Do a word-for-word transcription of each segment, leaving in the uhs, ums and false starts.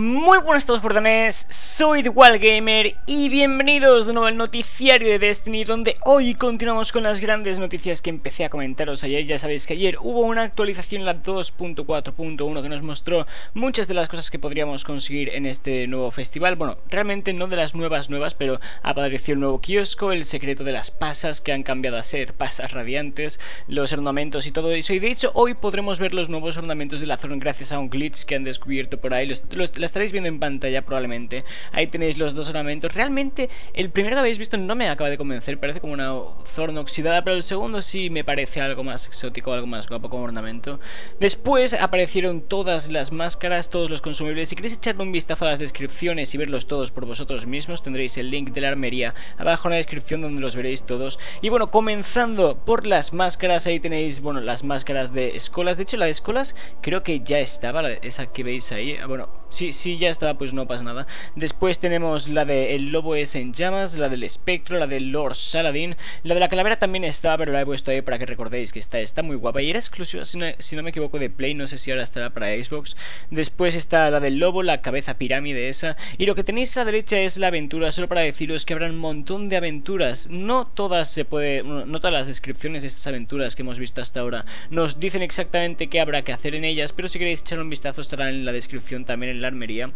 Muy buenas a todos, portanes, soy TheWildGamer y bienvenidos de nuevo al noticiario de Destiny, donde hoy continuamos con las grandes noticias que empecé a comentaros ayer. Ya sabéis que ayer hubo una actualización, la dos punto cuatro punto uno, que nos mostró muchas de las cosas que podríamos conseguir en este nuevo festival. Bueno, realmente no de las nuevas nuevas, pero apareció el nuevo kiosco, el secreto de las pasas, que han cambiado a ser pasas radiantes, los ornamentos y todo eso. Y de hecho hoy podremos ver los nuevos ornamentos de la zona gracias a un glitch que han descubierto por ahí. Los, los La estaréis viendo en pantalla probablemente. Ahí tenéis los dos ornamentos. Realmente el primero que habéis visto no me acaba de convencer, parece como una zorna oxidada, pero el segundo sí me parece algo más exótico, algo más guapo como ornamento. Después aparecieron todas las máscaras, todos los consumibles. Si queréis echarle un vistazo a las descripciones y verlos todos por vosotros mismos, tendréis el link de la armería abajo en la descripción, donde los veréis todos. Y bueno, comenzando por las máscaras, ahí tenéis, bueno, las máscaras de escolas. De hecho, la de escolas creo que ya estaba, esa que veis ahí. Bueno, sí, si ya está, pues no pasa nada. Después tenemos la de el lobo es en llamas, la del espectro, la del Lord Saladin, la de la calavera también está, pero la he puesto ahí para que recordéis que está, está muy guapa, y era exclusiva, si no, si no me equivoco, de Play. No sé si ahora estará para Xbox. Después está la del lobo, la cabeza pirámide esa, y lo que tenéis a la derecha es la aventura. Solo para deciros que habrá un montón de aventuras, no todas se puede, no todas las descripciones de estas aventuras que hemos visto hasta ahora nos dicen exactamente qué habrá que hacer en ellas, pero si queréis echar un vistazo estará en la descripción también, en la armería.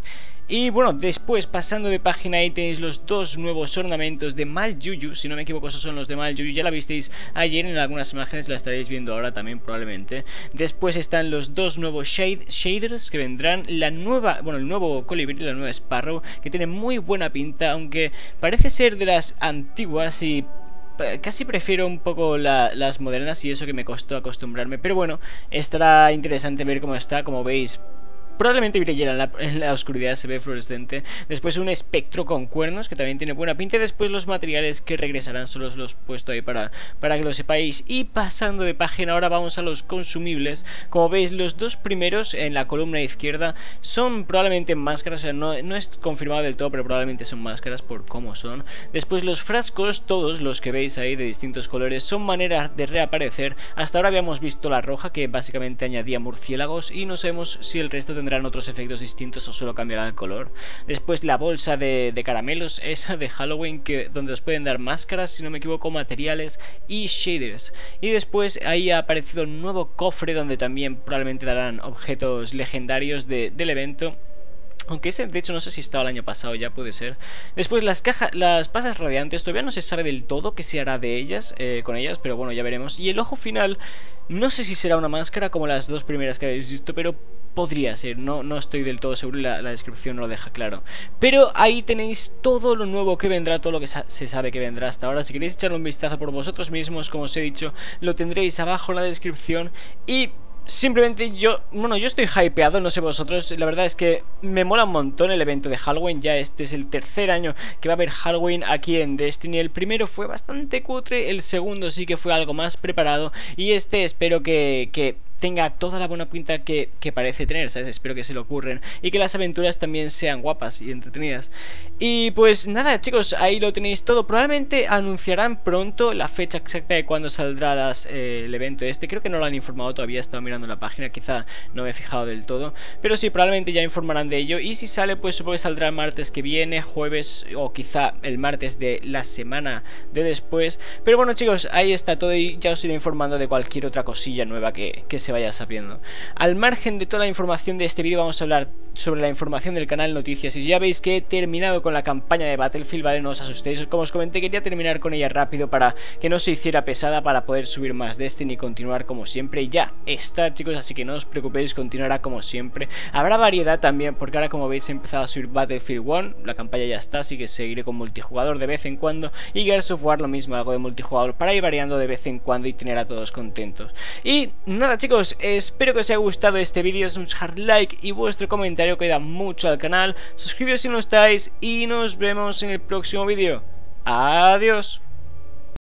Y bueno, después, pasando de página, ahí tenéis los dos nuevos ornamentos de Mal Yuyu. Si no me equivoco, esos son los de Mal Yuyu. Ya la visteis ayer en algunas imágenes, la estaréis viendo ahora también probablemente. Después están los dos nuevos shade, shaders que vendrán, la nueva, bueno, el nuevo colibrí, la nueva Sparrow, que tiene muy buena pinta, aunque parece ser de las antiguas y casi prefiero un poco la, las modernas, y eso que me costó acostumbrarme. Pero bueno, estará interesante ver cómo está, como veis. Probablemente brillará en la, en la oscuridad, se ve fluorescente. Después un espectro con cuernos, que también tiene buena pinta. Y después los materiales que regresarán, solo os los he puesto ahí para, para que lo sepáis. Y pasando de página, ahora vamos a los consumibles. Como veis, los dos primeros en la columna izquierda son probablemente máscaras. O sea, no, no es confirmado del todo, pero probablemente son máscaras por cómo son. Después los frascos, todos los que veis ahí de distintos colores, son maneras de reaparecer. Hasta ahora habíamos visto la roja, que básicamente añadía murciélagos, y no sabemos si el resto de tendrán otros efectos distintos o solo cambiará el color. Después la bolsa de, de caramelos, esa de Halloween, que donde os pueden dar máscaras, si no me equivoco, materiales y shaders. Y después ahí ha aparecido un nuevo cofre, donde también probablemente darán objetos legendarios de, del evento. Aunque ese, de hecho, no sé si estaba el año pasado, ya puede ser. Después las cajas, las pasas radiantes, todavía no se sabe del todo qué se hará de ellas, eh, con ellas, pero bueno, ya veremos. Y el ojo final, no sé si será una máscara como las dos primeras que habéis visto, pero podría ser, no, no estoy del todo seguro, la, la descripción no lo deja claro. Pero ahí tenéis todo lo nuevo que vendrá, todo lo que sa se sabe que vendrá hasta ahora. Si queréis echarle un vistazo por vosotros mismos, como os he dicho, lo tendréis abajo en la descripción. Y simplemente yo, bueno, yo estoy hypeado, no sé vosotros, la verdad es que me mola un montón el evento de Halloween. Ya este es el tercer año que va a haber Halloween aquí en Destiny. El primero fue bastante cutre, el segundo sí que fue algo más preparado, y este espero que... que tenga toda la buena pinta que, que parece tener, ¿sabes? Espero que se lo ocurren y que las aventuras también sean guapas y entretenidas. Y pues nada, chicos, ahí lo tenéis todo. Probablemente anunciarán pronto la fecha exacta de cuándo saldrá las, eh, el evento este. Creo que no lo han informado todavía, he estado mirando la página, quizá no me he fijado del todo, pero sí, probablemente ya informarán de ello. Y si sale, pues supongo que saldrá el martes que viene, jueves, o quizá el martes de la semana de después. Pero bueno, chicos, ahí está todo, y ya os iré informando de cualquier otra cosilla nueva que, que se vaya sabiendo. Al margen de toda la información de este vídeo, vamos a hablar sobre la información del canal Noticias, y ya veis que he terminado con la campaña de Battlefield, ¿vale? No os asustéis, como os comenté, quería terminar con ella rápido para que no se hiciera pesada, para poder subir más Destiny y continuar como siempre. Y ya está, chicos, así que no os preocupéis, continuará como siempre. Habrá variedad también, porque ahora, como veis, he empezado a subir Battlefield uno, la campaña ya está, así que seguiré con multijugador de vez en cuando, y Gears of War lo mismo, algo de multijugador para ir variando de vez en cuando y tener a todos contentos. Y nada, chicos, espero que os haya gustado este vídeo, es un hard like y vuestro comentario que da mucho al canal. Suscribiros si no estáis y nos vemos en el próximo vídeo. Adiós.